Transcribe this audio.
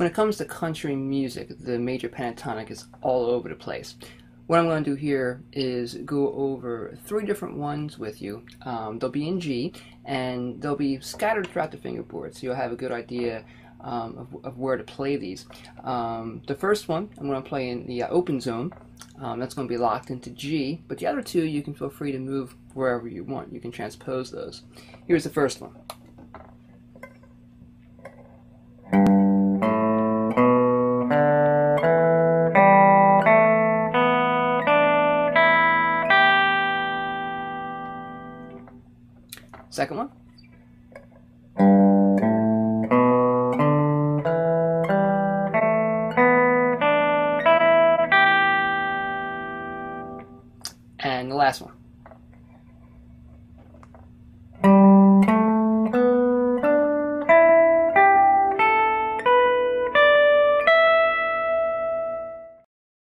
When it comes to country music, the major pentatonic is all over the place. What I'm going to do here is go over three different ones with you. They'll be in G, and they'll be scattered throughout the fingerboard, so you'll have a good idea of where to play these. The first one I'm going to play in the open zone. That's going to be locked into G, but the other two you can feel free to move wherever you want. You can transpose those. Here's the first one. Second one. And the last one.